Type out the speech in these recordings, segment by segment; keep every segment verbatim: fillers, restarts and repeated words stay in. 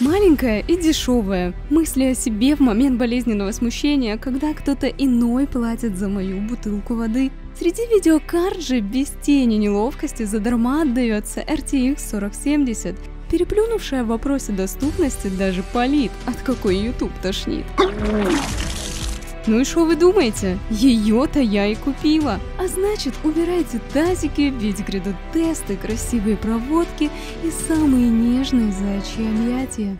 Маленькая и дешевая. Мысли о себе в момент болезненного смущения, когда кто-то иной платит за мою бутылку воды. Среди видеокарт же без тени неловкости задарма отдается эр ти икс сорок семьдесят, переплюнувшая в вопросе доступности даже Полит, от какой YouTube тошнит. Ну и что вы думаете? Ее-то я и купила. А значит, убирайте тазики, ведь грядут тесты, красивые проводки и самые нежные заячьи объятия.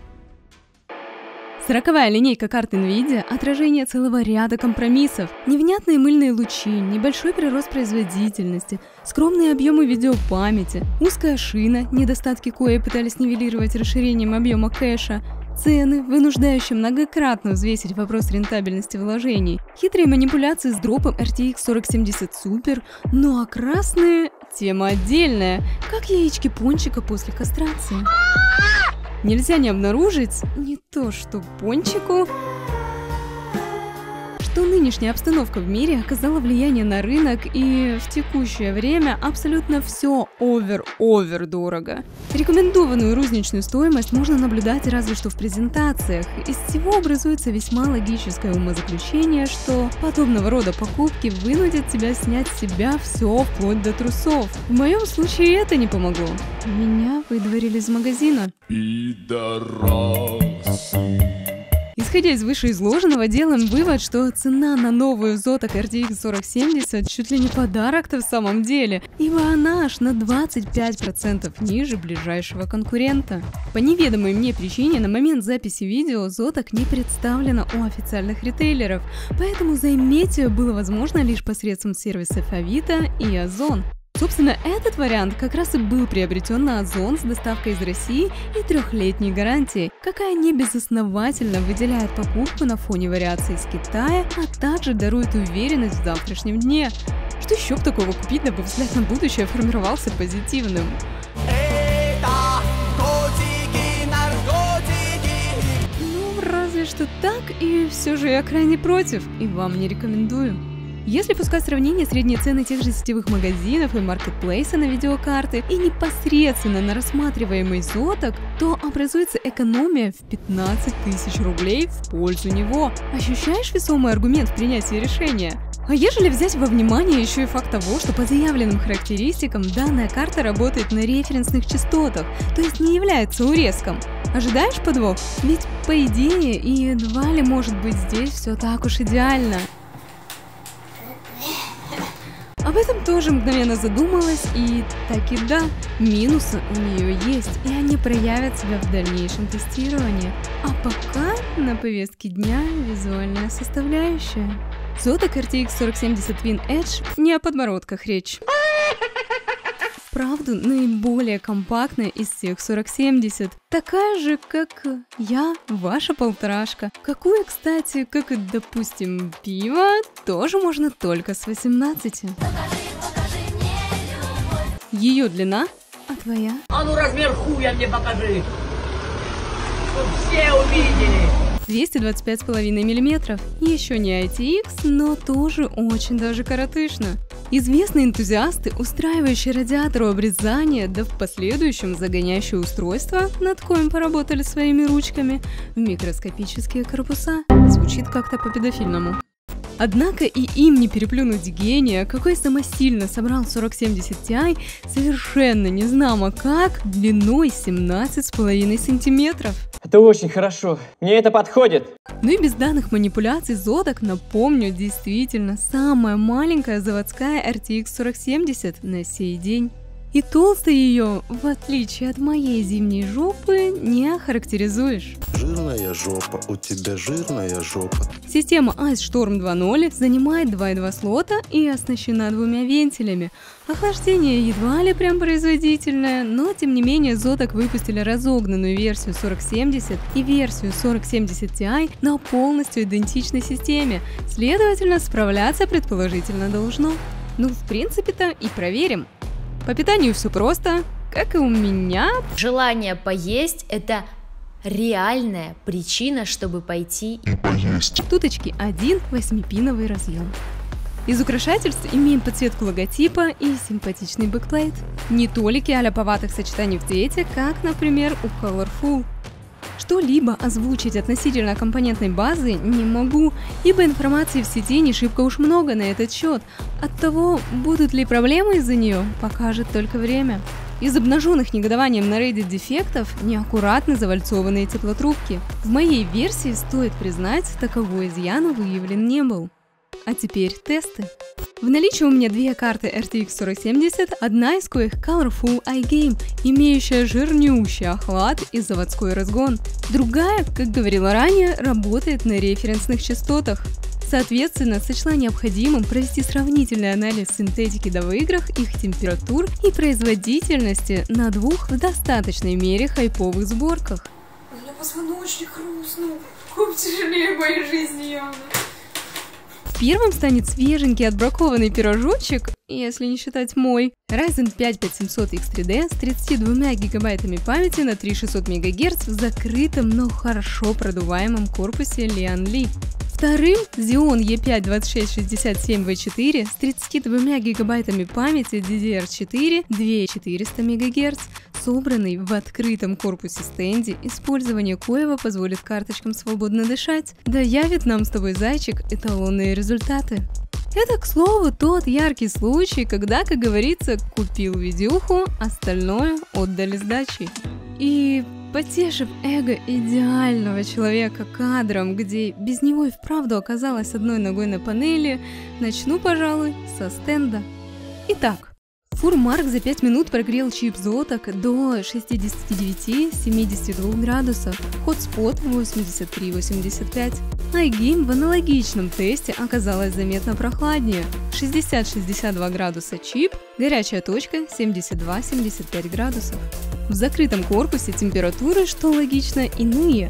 Сороковая линейка карт NVIDIA – отражение целого ряда компромиссов. Невнятные мыльные лучи, небольшой прирост производительности, скромные объемы видеопамяти, узкая шина, недостатки кои пытались нивелировать расширением объема кэша, цены, вынуждающие многократно взвесить вопрос рентабельности вложений, хитрые манипуляции с дропом эр ти икс сорок семьдесят Super, ну а красные – тема отдельная, как яички пончика после кастрации. Нельзя не обнаружить не то что пончику, что нынешняя обстановка в мире оказала влияние на рынок, и в текущее время абсолютно все овер-овер дорого. Рекомендованную розничную стоимость можно наблюдать разве что в презентациях, из всего образуется весьма логическое умозаключение, что подобного рода покупки вынудят тебя снять с себя все вплоть до трусов. В моем случае это не помогло. Меня выдворили из магазина. Пидорасы. Исходя из вышеизложенного, делаем вывод, что цена на новую Zotac эр ти икс сорок семьдесят чуть ли не подарок-то в самом деле, ибо она аж на двадцать пять процентов ниже ближайшего конкурента. По неведомой мне причине на момент записи видео Zotac не представлена у официальных ритейлеров, поэтому заиметь ее было возможно лишь посредством сервисов Avito и Ozon. Собственно, этот вариант как раз и был приобретен на Озон с доставкой из России и трехлетней гарантией, какая небезосновательно выделяет покупку на фоне вариаций из Китая, а также дарует уверенность в завтрашнем дне. Что еще бы такого купить, дабы взгляд на будущее формировался позитивным? Ну, разве что так, и все же я крайне против, и вам не рекомендую. Если пускать сравнение средней цены тех же сетевых магазинов и маркетплейса на видеокарты и непосредственно на рассматриваемый Zotac, то образуется экономия в пятнадцать тысяч рублей в пользу него. Ощущаешь весомый аргумент в принятии решения? А ежели взять во внимание еще и факт того, что по заявленным характеристикам данная карта работает на референсных частотах, то есть не является урезком. Ожидаешь подвох? Ведь по идее и едва ли может быть здесь все так уж идеально. Об этом тоже мгновенно задумалась, и таки да, минусы у нее есть, и они проявят себя в дальнейшем тестировании. А пока на повестке дня визуальная составляющая. Zotac эр ти икс сорок семьдесят Twin Edge не о подбородках речь. Правда, наиболее компактная из всех сорок семьдесят. Такая же, как я, ваша полторашка. Какую, кстати, как и, допустим, пиво, тоже можно только с восемнадцати. Покажи, покажи мне любовь. Ее длина, а твоя? А ну размер хуя мне покажи, чтоб все увидели. двести двадцать пять с половиной миллиметров. Еще не ай ти икс, но тоже очень даже коротышно. Известные энтузиасты, устраивающие радиатору обрезания, да в последующем загоняющие устройство, над коим поработали своими ручками, в микроскопические корпуса. Звучит как-то по-педофильному. Однако и им не переплюнуть гения, какой самосильно собрал сорок семьдесят ти ай, совершенно незнамо как, длиной семнадцать с половиной сантиметров. Это очень хорошо, мне это подходит. Ну и без данных манипуляций Zotac, напомню, действительно самая маленькая заводская эр ти икс сорок семьдесят на сей день. И толстой ее, в отличие от моей зимней жопы, не охарактеризуешь. Жирная жопа, у тебя жирная жопа. Система Ice Storm два ноль занимает два и два слота и оснащена двумя вентилями. Охлаждение едва ли прям производительное, но тем не менее Zotac выпустили разогнанную версию сорок семьдесят и версию сорок семьдесят ти ай на полностью идентичной системе, следовательно, справляться предположительно должно. Ну, в принципе-то и проверим. По питанию все просто, как и у меня. Желание поесть – это реальная причина, чтобы пойти и поесть. Туточки один восьмипиновый разъем. Из украшательств имеем подсветку логотипа и симпатичный бэкплейт. Не толики а-ля поватых сочетаний в цвете, как, например, у Colorful. что-либо озвучить относительно компонентной базы не могу, ибо информации в сети не шибко уж много на этот счет. Оттого, будут ли проблемы из-за нее, покажет только время. Из обнаженных негодованием на Reddit дефектов неаккуратно завальцованные теплотрубки. В моей версии, стоит признать, таковой изъян выявлен не был. А теперь тесты. В наличии у меня две карты эр ти икс сорок семьдесят, одна из коих Colorful iGame, имеющая жирнющий охлад и заводской разгон. Другая, как говорила ранее, работает на референсных частотах. Соответственно, сочла необходимым провести сравнительный анализ синтетики до в играх, их температур и производительности на двух в достаточной мере хайповых сборках. У меня позвоночник хрустнул, как тяжелее в моей жизни явно. Первым станет свеженький отбракованный пирожочек, если не считать мой, Ryzen пять пять тысяч семьсот икс три ди с тридцатью двумя гигабайтами памяти на три тысячи шестьсот мегагерц в закрытом, но хорошо продуваемом корпусе Lian Li. Вторым Xeon и пять двадцать шесть шестьдесят семь вэ четыре с тридцатью двумя гигабайтами памяти ди ди эр четыре две тысячи четыреста мегагерц, собранный в открытом корпусе стенде, использование коего позволит карточкам свободно дышать, да явит нам с тобой, зайчик, эталонные результаты. Это, к слову, тот яркий случай, когда, как говорится, купил видюху, остальное отдали сдачей. И потешив эго идеального человека кадром, где без него и вправду оказалась одной ногой на панели, начну, пожалуй, со стенда. Итак. FurMark за пять минут прогрел чип Zotac до шестидесяти девяти — семидесяти двух градусов, Hotspot восемьдесят три — восемьдесят пять. iGame в аналогичном тесте оказалось заметно прохладнее – шестьдесят — шестьдесят два градуса чип, горячая точка – семьдесят два — семьдесят пять градусов. В закрытом корпусе температуры, что логично, иные.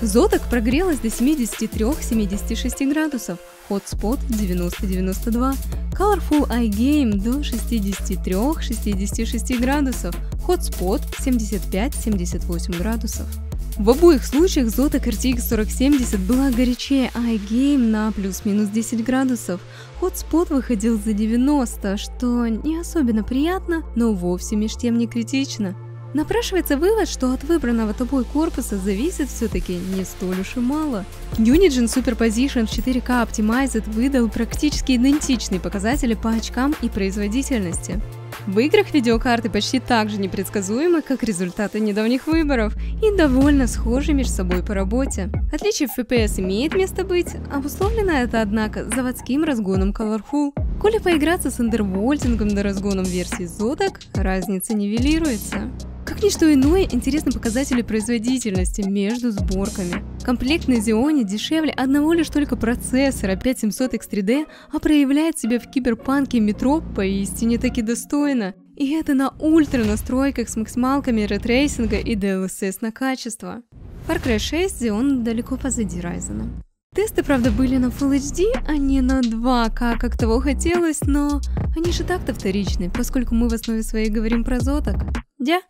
Zotac прогрелась до семидесяти трёх — семидесяти шести градусов, Hotspot девяносто — девяносто два, Colorful iGame до шестидесяти трёх — шестидесяти шести градусов, Hotspot семьдесят пять — семьдесят восемь градусов. В обоих случаях Zotac эр ти икс сорок семьдесят была горячее iGame на плюс-минус десять градусов, Hotspot выходил за девяносто, что не особенно приятно, но вовсе меж тем не критично. Напрашивается вывод, что от выбранного тобой корпуса зависит все-таки не столь уж и мало. Unigine Superposition в четыре ка Optimized выдал практически идентичные показатели по очкам и производительности. В играх видеокарты почти так же непредсказуемы, как результаты недавних выборов, и довольно схожи между собой по работе. Отличие в эф пи эс имеет место быть, обусловлено это, однако, заводским разгоном Colorful. Коли поиграться с андервольтингом до разгоном версии Zotac, разница нивелируется. Как ничто иное, интересны показатели производительности между сборками. Комплект на Xeon дешевле одного лишь только процессора пять семьсот икс три ди, а проявляет себя в Киберпанке и Метро поистине таки достойно. И это на ультра настройках с максималками ретрейсинга и ди эл эс эс на качество. Far Cry шесть Xeon далеко позади Ryzen. Тесты, правда, были на Full эйч ди, а не на два ка, как того хотелось, но они же так-то вторичны, поскольку мы в основе своей говорим про Zotac. Дя?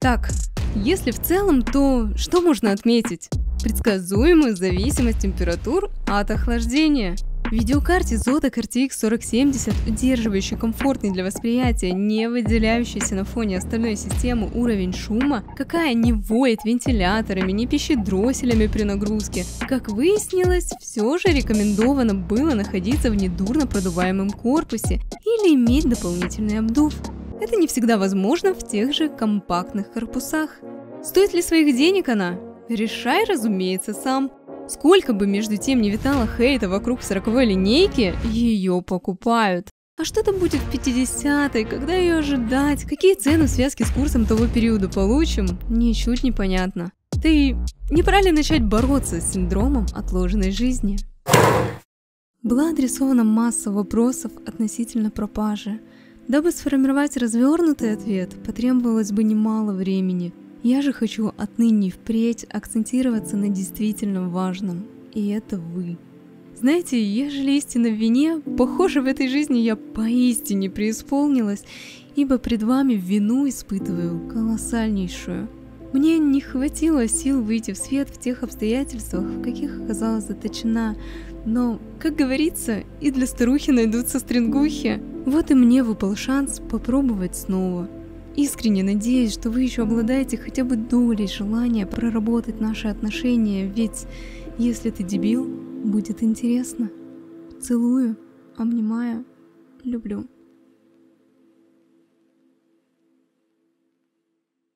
Так, если в целом, то что можно отметить? Предсказуемую зависимость температур от охлаждения. В видеокарте Zotac эр ти икс сорок семьдесят, удерживающий комфортный для восприятия, не выделяющийся на фоне остальной системы уровень шума, какая не воет вентиляторами, не пищит дросселями при нагрузке, как выяснилось, все же рекомендовано было находиться в недурно продуваемом корпусе или иметь дополнительный обдув. Это не всегда возможно в тех же компактных корпусах. Стоит ли своих денег она? Решай, разумеется, сам. Сколько бы между тем не витало хейта вокруг сороковой линейки, ее покупают. А что там будет в пятидесятой, когда ее ожидать? Какие цены в связке с курсом того периода получим? Ничуть не понятно. Да и не пора ли начать бороться с синдромом отложенной жизни? Была адресована масса вопросов относительно пропажи. Дабы сформировать развернутый ответ, потребовалось бы немало времени. Я же хочу отныне и впредь акцентироваться на действительно важном, и это вы. Знаете, ежели истина в вине, похоже, в этой жизни я поистине преисполнилась, ибо пред вами вину испытываю колоссальнейшую. Мне не хватило сил выйти в свет в тех обстоятельствах, в каких оказалась заточена, но, как говорится, и для старухи найдутся стрингухи. Вот и мне выпал шанс попробовать снова. Искренне надеюсь, что вы еще обладаете хотя бы долей желания проработать наши отношения, ведь если ты дебил, будет интересно. Целую, обнимаю, люблю.